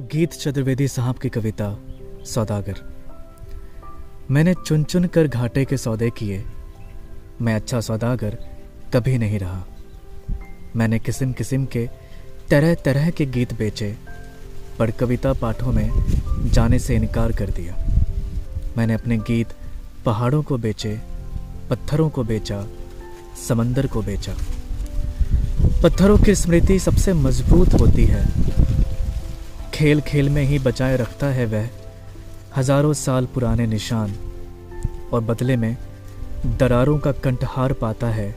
गीत चतुर्वेदी साहब की कविता सौदागर। मैंने चुन चुन कर घाटे के सौदे किए, मैं अच्छा सौदागर कभी नहीं रहा। मैंने किस्म किस्म के तरह तरह के गीत बेचे, पर कविता पाठों में जाने से इनकार कर दिया। मैंने अपने गीत पहाड़ों को बेचे, पत्थरों को बेचा, समंदर को बेचा। पत्थरों की स्मृति सबसे मजबूत होती है, खेल खेल में ही बचाए रखता है वह हजारों साल पुराने निशान, और बदले में दरारों का कंठहार पाता है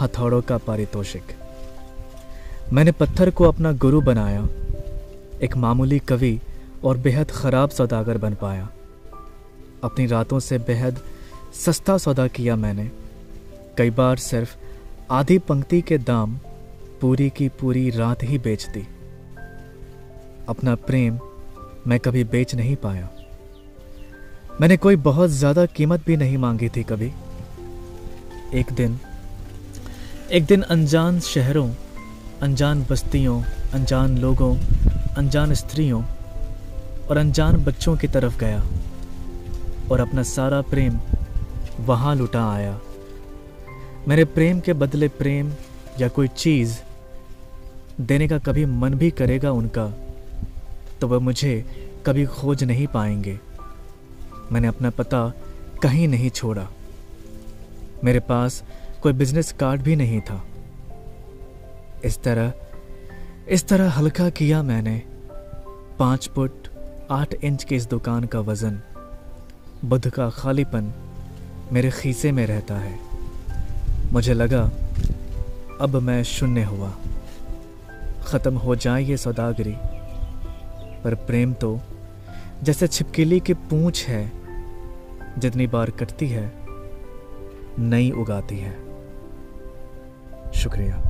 हथौड़ों का पारितोषिक। मैंने पत्थर को अपना गुरु बनाया, एक मामूली कवि और बेहद ख़राब सौदागर बन पाया। अपनी रातों से बेहद सस्ता सौदा किया मैंने, कई बार सिर्फ आधी पंक्ति के दाम पूरी की पूरी रात ही बेच दी। अपना प्रेम मैं कभी बेच नहीं पाया। मैंने कोई बहुत ज़्यादा कीमत भी नहीं मांगी थी कभी। एक दिन अनजान शहरों, अनजान बस्तियों, अनजान लोगों, अनजान स्त्रियों और अनजान बच्चों की तरफ गया और अपना सारा प्रेम वहाँ लुटा आया। मेरे प्रेम के बदले प्रेम या कोई चीज़ देने का कभी मन भी करेगा उनका, तो वह मुझे कभी खोज नहीं पाएंगे। मैंने अपना पता कहीं नहीं छोड़ा। मेरे पास कोई बिजनेस कार्ड भी नहीं था। इस तरह हल्का किया मैंने 5 फुट 8 इंच की इस दुकान का वज़न। बुध का खालीपन मेरे खीसे में रहता है। मुझे लगा अब मैं शून्य हुआ, ख़त्म हो जाए ये सौदागरी। पर प्रेम तो जैसे छिपकली की पूँछ है, जितनी बार कटती है नई उगाती है। शुक्रिया।